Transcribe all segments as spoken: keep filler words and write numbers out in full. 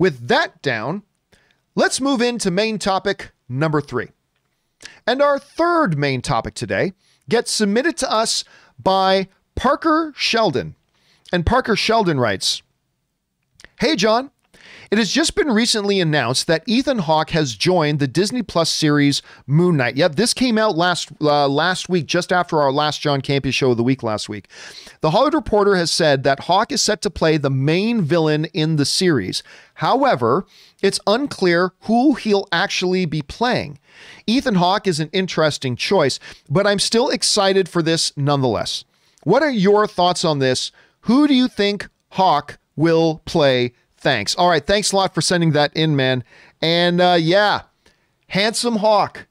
with that down, let's move into main topic number three. And our third main topic today gets submitted to us by Parker Sheldon. And Parker Sheldon writes, "Hey, John. It has just been recently announced that Ethan Hawke has joined the Disney Plus series Moon Knight." Yep, this came out last uh, last week, just after our last John Campea show of the week last week. The Hollywood Reporter has said that Hawke is set to play the main villain in the series. However, it's unclear who he'll actually be playing. Ethan Hawke is an interesting choice, but I'm still excited for this nonetheless. What are your thoughts on this? Who do you think Hawke will play? Thanks. All right. Thanks a lot for sending that in, man. And uh, yeah, handsome Hawke.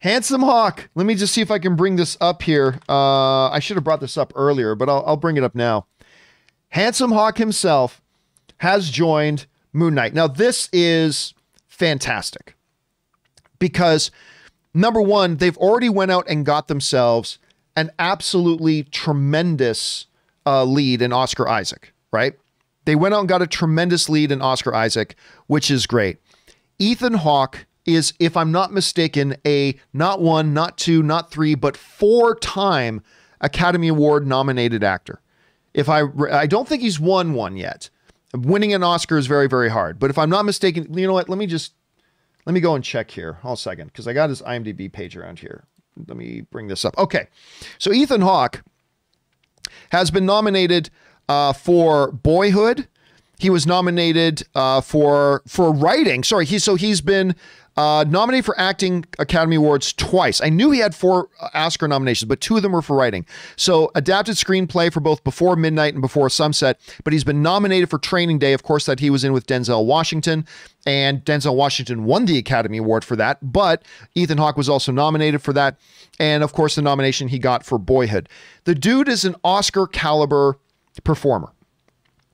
Handsome Hawke. Let me just see if I can bring this up here. Uh, I should have brought this up earlier, but I'll, I'll bring it up now. Handsome Hawke himself has joined Moon Knight. Now, this is fantastic because, number one, they've already went out and got themselves an absolutely tremendous uh, lead in Oscar Isaac, right? They went out and got a tremendous lead in Oscar Isaac, which is great. Ethan Hawke is, if I'm not mistaken, a not one, not two, not three, but four-time Academy Award nominated actor. If I, I don't think he's won one yet. Winning an Oscar is very, very hard. But if I'm not mistaken, you know what? Let me just, let me go and check here. Hold on a second, because I got his IMDb page around here. Let me bring this up. Okay, so Ethan Hawke has been nominated Uh, for Boyhood. He was nominated uh, for for writing. Sorry, he so he's been uh, nominated for acting Academy Awards twice. I knew he had four Oscar nominations, but two of them were for writing. So adapted screenplay for both Before Midnight and Before Sunset, but he's been nominated for Training Day, of course, that he was in with Denzel Washington, and Denzel Washington won the Academy Award for that, but Ethan Hawke was also nominated for that, and of course the nomination he got for Boyhood. The dude is an Oscar caliber performer.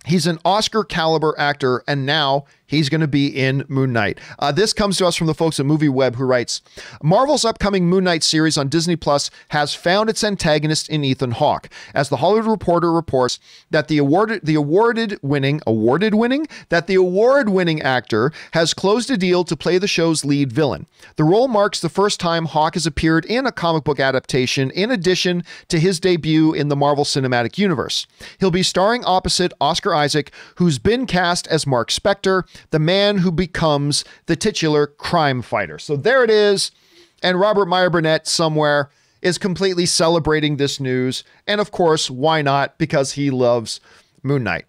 He's an Oscar caliber actor, and now he's going to be in Moon Knight. Uh, this comes to us from the folks at MovieWeb, who writes, "Marvel's upcoming Moon Knight series on Disney Plus has found its antagonist in Ethan Hawke, as The Hollywood Reporter reports that the awarded the awarded winning awarded winning that the award winning actor has closed a deal to play the show's lead villain. The role marks the first time Hawke has appeared in a comic book adaptation, in addition to his debut in the Marvel Cinematic Universe. He'll be starring opposite Oscar Isaac, who's been cast as Marc Spector, the man who becomes the titular crime fighter." So there it is. And Robert Meyer Burnett somewhere is completely celebrating this news. And of course, why not? Because he loves Moon Knight.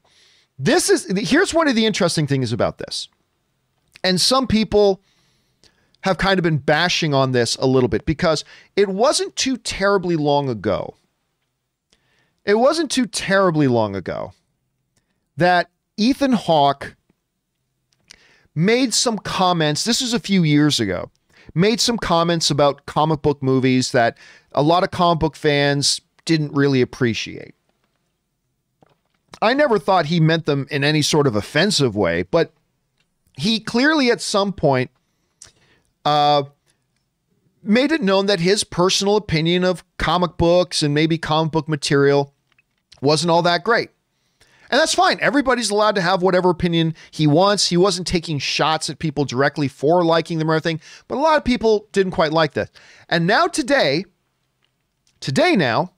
This is, here's one of the interesting things about this. And some people have kind of been bashing on this a little bit, because it wasn't too terribly long ago. It wasn't too terribly long ago. that Ethan Hawke made some comments, this is a few years ago, made some comments about comic book movies that a lot of comic book fans didn't really appreciate. I never thought he meant them in any sort of offensive way, but he clearly at some point uh, made it known that his personal opinion of comic books and maybe comic book material wasn't all that great. And that's fine. Everybody's allowed to have whatever opinion he wants. He wasn't taking shots at people directly for liking them or anything, but a lot of people didn't quite like that. And now today, today now,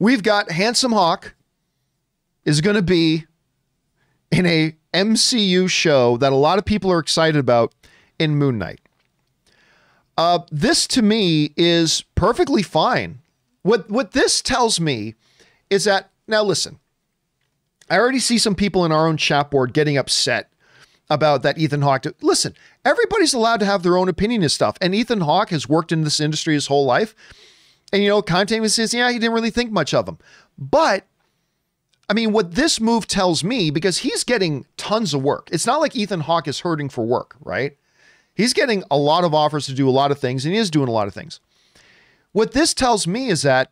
we've got Handsome Hawke is going to be in a M C U show that a lot of people are excited about in Moon Knight. Uh, this to me is perfectly fine. What, what this tells me is that, now listen, I already see some people in our own chat board getting upset about that Ethan Hawke. Listen, everybody's allowed to have their own opinion of stuff. And Ethan Hawke has worked in this industry his whole life. And, you know, Containment says, yeah, he didn't really think much of him. But, I mean, what this move tells me, because he's getting tons of work. It's not like Ethan Hawke is hurting for work, right? He's getting a lot of offers to do a lot of things, and he is doing a lot of things. What this tells me is that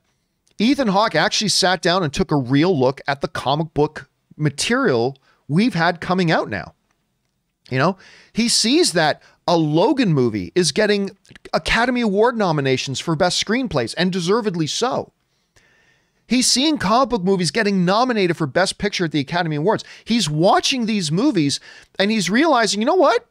Ethan Hawke actually sat down and took a real look at the comic book material we've had coming out now. You know, he sees that a Logan movie is getting Academy Award nominations for best screenplays, and deservedly so. He's seeing comic book movies getting nominated for Best Picture at the Academy Awards. He's watching these movies and he's realizing, you know what?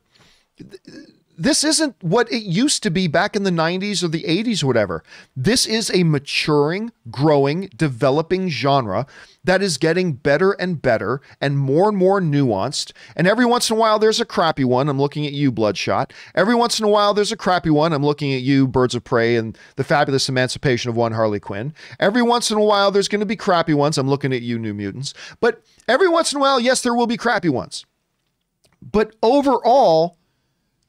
This isn't what it used to be back in the nineties or the eighties or whatever. This is a maturing, growing, developing genre that is getting better and better and more and more nuanced. And every once in a while, there's a crappy one. I'm looking at you, Bloodshot. Every once in a while, there's a crappy one. I'm looking at you, Birds of Prey, and the fabulous emancipation of one Harley Quinn. Every once in a while, there's going to be crappy ones. I'm looking at you, New Mutants. But every once in a while, yes, there will be crappy ones. But overall,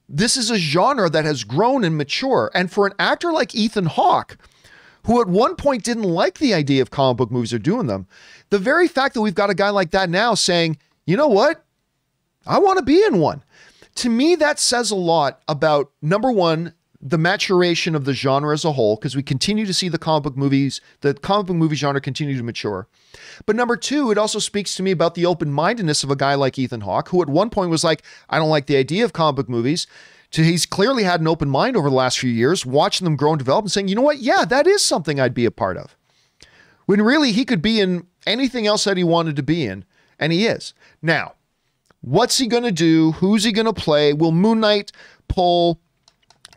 this is a genre that has grown and matured. And for an actor like Ethan Hawke, who at one point didn't like the idea of comic book movies or doing them, the very fact that we've got a guy like that now saying, you know what? I want to be in one. To me, that says a lot about, number one, the maturation of the genre as a whole, because we continue to see the comic book movies, the comic book movie genre continue to mature. But number two, it also speaks to me about the open-mindedness of a guy like Ethan Hawke, who at one point was like, I don't like the idea of comic book movies. To he's clearly had an open mind over the last few years, watching them grow and develop and saying, you know what? Yeah, that is something I'd be a part of. When really he could be in anything else that he wanted to be in, and he is. Now, what's he going to do? Who's he going to play? Will Moon Knight pull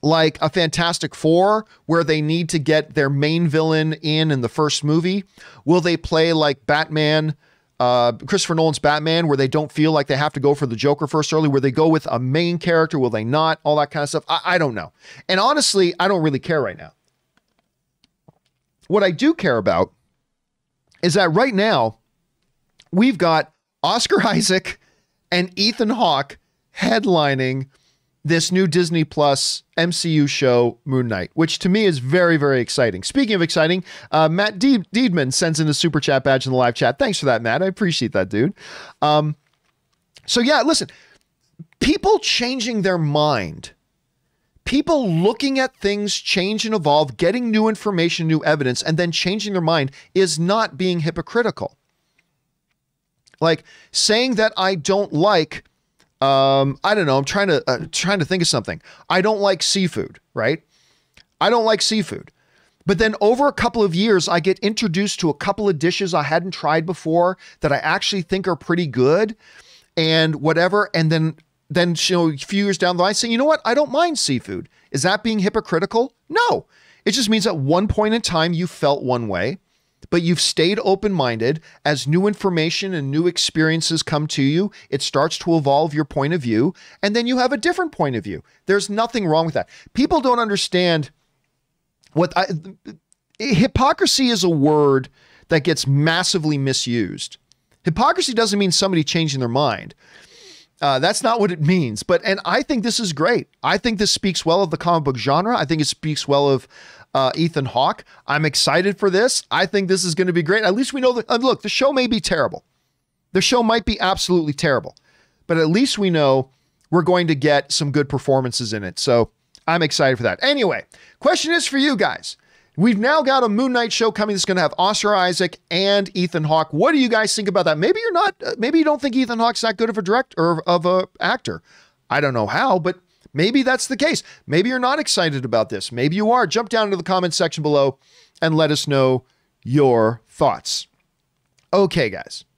like a Fantastic Four where they need to get their main villain in in the first movie? Will they play like Batman, uh, Christopher Nolan's Batman, where they don't feel like they have to go for the Joker first early, where they go with a main character? Will they not? All that kind of stuff. I, I don't know. And honestly, I don't really care right now. What I do care about is that right now we've got Oscar Isaac and Ethan Hawke headlining this new Disney Plus M C U show, Moon Knight, which to me is very, very exciting. Speaking of exciting, uh, Matt De-Deedman sends in a super chat badge in the live chat. Thanks for that, Matt. I appreciate that, dude. Um, so yeah, listen, people changing their mind, people looking at things change and evolve, getting new information, new evidence, and then changing their mind is not being hypocritical. Like saying that I don't like Um, I don't know. I'm trying to uh, trying to think of something. I don't like seafood, right? I don't like seafood. But then over a couple of years, I get introduced to a couple of dishes I hadn't tried before that I actually think are pretty good and whatever. And then, then you know, a few years down the line, I say, you know what? I don't mind seafood. Is that being hypocritical? No. It just means at one point in time, you felt one way, but you've stayed open-minded. As new information and new experiences come to you, it starts to evolve your point of view, and then you have a different point of view. There's nothing wrong with that. People don't understand what I, hypocrisy is a word that gets massively misused. Hypocrisy doesn't mean somebody changing their mind. Uh, that's not what it means. But, and I think this is great. I think this speaks well of the comic book genre. I think it speaks well of Uh, Ethan Hawke. I'm excited for this. I think this is going to be great. At least we know that, uh, look, the show may be terrible. The show might be absolutely terrible, but at least we know we're going to get some good performances in it. So I'm excited for that. Anyway, question is for you guys. We've now got a Moon Knight show coming that's going to have Oscar Isaac and Ethan Hawke. What do you guys think about that? Maybe you're not, uh, maybe you don't think Ethan Hawke's that good of a director or of a actor. I don't know how, but maybe that's the case. Maybe you're not excited about this. Maybe you are. Jump down into the comments section below and let us know your thoughts. Okay, guys.